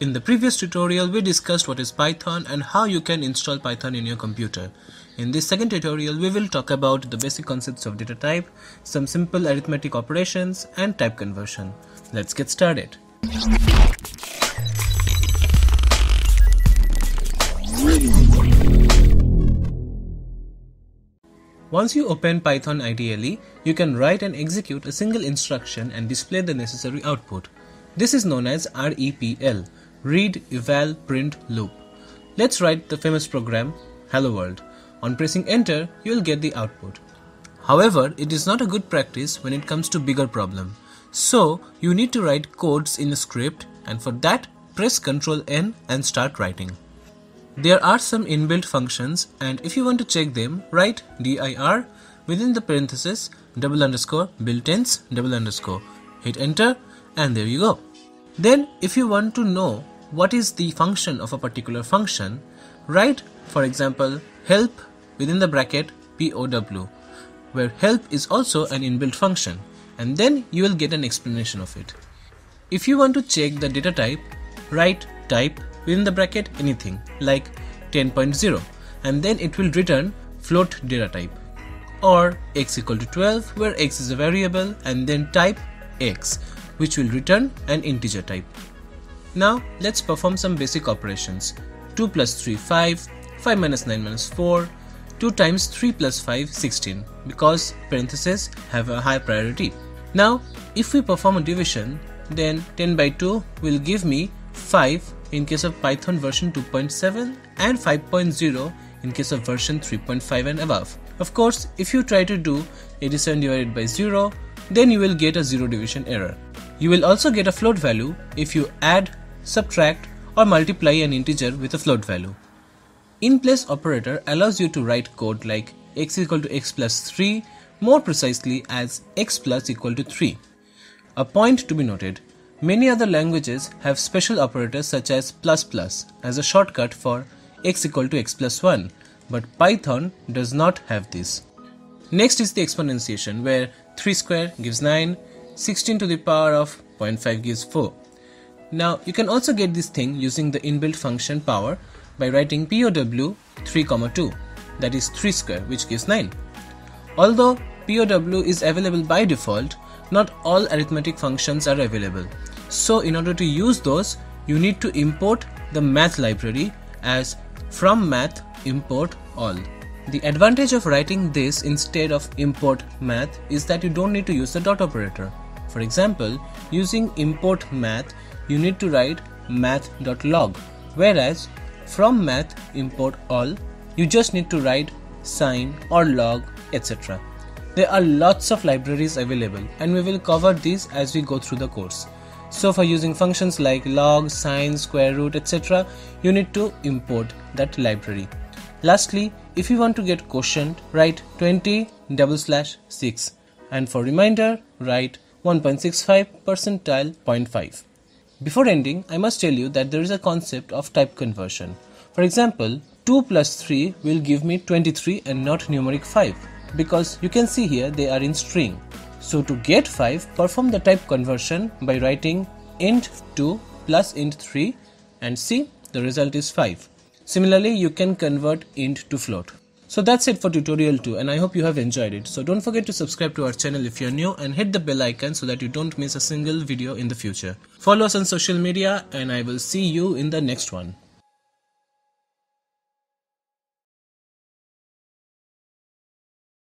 In the previous tutorial, we discussed what is Python and how you can install Python in your computer. In this second tutorial, we will talk about the basic concepts of data type, some simple arithmetic operations, and type conversion. Let's get started. Once you open Python IDLE, you can write and execute a single instruction and display the necessary output. This is known as REPL, Read, Eval, Print, Loop. Let's write the famous program, Hello World. On pressing enter, you will get the output. However, it is not a good practice when it comes to bigger problem. So, you need to write codes in a script, and for that, press Ctrl N and start writing. There are some inbuilt functions, and if you want to check them, write dir within the parenthesis _built-ins _. Hit enter and there you go. Then if you want to know what is the function of a particular function, write for example help within the bracket POW, where help is also an inbuilt function, and then you will get an explanation of it. If you want to check the data type, write type within the bracket anything like 10.0, and then it will return float data type, or x equal to 12 where x is a variable and then type x, which will return an integer type. Now let's perform some basic operations. 2 plus 3 5, 5 minus 9 minus 4, 2 times 3 plus 5 16, because parentheses have a high priority. Now if we perform a division, then 10 by 2 will give me 5 in case of Python version 2.7 and 5.0 in case of version 3.5 and above. Of course, if you try to do 87 divided by 0, then you will get a 0 division error. You will also get a float value if you add, subtract, or multiply an integer with a float value. In-place operator allows you to write code like x equal to x plus 3, more precisely as x plus equal to 3. A point to be noted. Many other languages have special operators such as ++ as a shortcut for x equal to x plus 1, but Python does not have this. Next is the exponentiation, where 3 square gives 9, 16 to the power of 0.5 gives 4. Now you can also get this thing using the inbuilt function power by writing POW 3,2, that is 3 square, which gives 9. Although POW is available by default, not all arithmetic functions are available. So in order to use those, you need to import the math library as from math import all. The advantage of writing this instead of import math is that you don't need to use the dot operator. For example, using import math, you need to write math.log, whereas from math import all, you just need to write sine or log, etc. There are lots of libraries available, and we will cover these as we go through the course. So for using functions like log, sine, square root, etc., you need to import that library. Lastly, if you want to get quotient, write 20 /6, and for remainder, write 1.65%.5. Before ending, I must tell you that there is a concept of type conversion. For example, 2 plus 3 will give me 23 and not numeric 5, because you can see here they are in string. So to get 5, perform the type conversion by writing int 2 plus int 3, and see, the result is 5. Similarly, you can convert int to float. So that's it for tutorial 2, and I hope you have enjoyed it. So don't forget to subscribe to our channel if you are new, and hit the bell icon so that you don't miss a single video in the future. Follow us on social media, and I will see you in the next one.